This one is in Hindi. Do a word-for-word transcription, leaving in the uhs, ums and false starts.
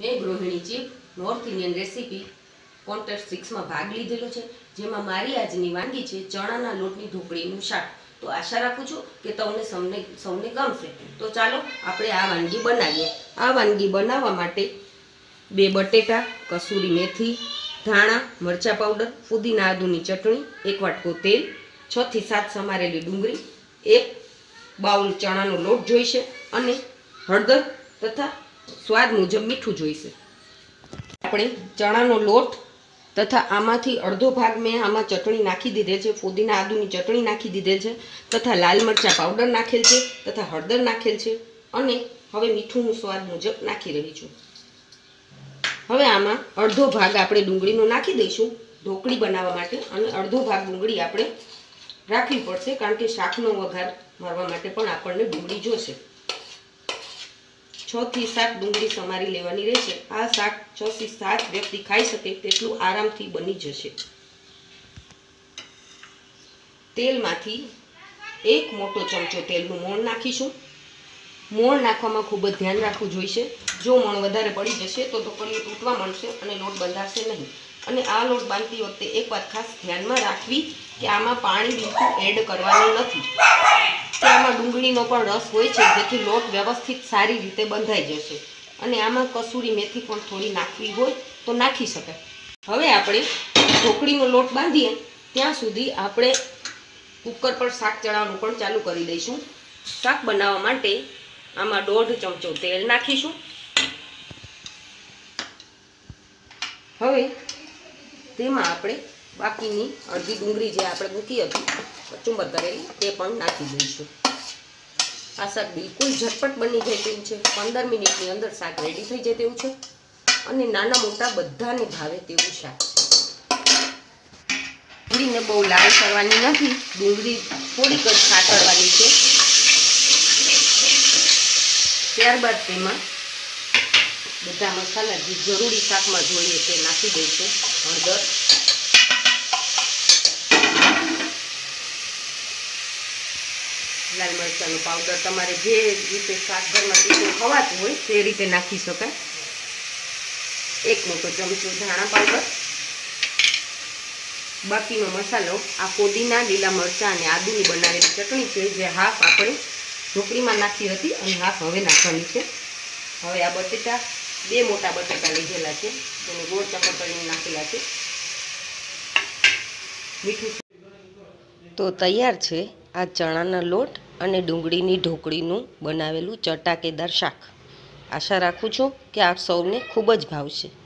मैं गृहिणीची north Indian recipe contest six में भाग लीधेलो छे, जेमां मारी आजनी वानगी छे चणाना लोटनी ढोकळीनुं शाक। तो आशा राखुं छुं के तमने सौने सौने गमशे। तो चालो आपणे आ वानगी बनावीए। आ वानगी बनाववा माटे बे बटेटा, कसूरी मेथी, धाणा, मरचा पाउडर, पुदीना आदुनी चटणी, एक वाटको तेल, छ थी सात समारेली डूंगळी, एक बाउल चणानो लोट जोईशे अने हळदर तथा स्वाद मुजब मीठू जोईशे। आपणे चणानो लोट तथा आमांथी अर्धो भाग में आमां चटणी नाखी दीधेल छे, पुदीना आदुनी चटणी नाखी दीधेल छे तथा लाल मरचा पाउडर नाखेल छे तथा हळदर नाखेल छे अने हवे मीठू हूँ स्वाद मुजब नाखी रही छुं। हवे आमां अर्धो भाग आपणे डूंगळीनो नाखी दईशुं। ढोकळी बनाववा माटे अने अर्धो भाग डूंगळी आपणे राखवी पडशे, कारण के शाकनो वघार मारवा माटे पण आपणने डूंगळी जोईशे। छ थी सात डूंगळी समारी लेवानी रहेशे। आ शाक छ थी सात व्यक्ति खाई सके तेटलुं आरामथी बनी जशे। तेलमांथी एक मोटो चमचो तेलनुं मोण नाखीशुं। मोण नाखवामां खूब ज ध्यान राखवुं जोईशे। जो मण वधारे पड़ी जशे तो ढोकळी तूटवा मळशे अने लोट बंधाशे नहीं। अने आ लोट बांधती वखते एक बात खास ध्यान में राखवी कि आमां पाणी बिलकुल एड करवानुं नथी। आमां डूंगळीनो पण रस होय छे, जेथी लोट व्यवस्थित सारी रीते बंधाई जशे अने आमां कसूरी मेथी पण थोड़ी नाखवी होय तो नाखी शकाय। हवे आपणे ढोकळीनो लोट बांधीए त्यां सुधी आपणे कुकर पर शाक चढ़ाववानुं पण चालू करी दईशुं। शाक बनाववा माटे आमां डेढ़ चमचो तेल नाखीशुं। हवे तेमां आपणे बाकीनी अर्धी डूंगळी जे आपणे मूकी हती कचुंबर करेली ते पण नाखी दईशुं। आ शाक बिलकुल झटपट बनी जाय तेम छे। पंदर मिनिटनी अंदर शाक रेडी थई जाय तेवुं छे अने नाना मोटा बधाने भावे तेवुं शाक छे। डूंगळीने बहु लाल करवानी नथी, डूंगळी થોડીક જ સાતળવાની છે। ત્યારબાદ તેમાં બધા મસાલા જે જરૂરી શાકમાં જોઈએ તે નાખી દઈશું। હળદર, લાલ મરચાંનો પાવડર, તમારે જે રીતે શાકભરમાં તીખું ખવાતું હોય તે રીતે નાખી શકાય। એક મોટો ચમચો ધાણા પાવડર। બાકીનો મસાલો આ પુદીના, લીલા મરચાં અને આદુની બનાવેલી ચટણી છે, જે હાફ આપણે ઢોકળીમાં નાખી હતી અને હાફ હવે નાખવાની છે। હવે આ બટેટા, બે મોટા બટેટા લીધેલા છે તેને ગોળ ચપટ કરીને નાખેલા છે। મીઠું તો તૈયાર છે આ ચણાના લોટ અને ડુંગળીની ઢોકળીનું બનાવેલું ચટાકેદાર શાક। આશા રાખું છું કે આપ સૌને ખૂબ જ ભાવશે।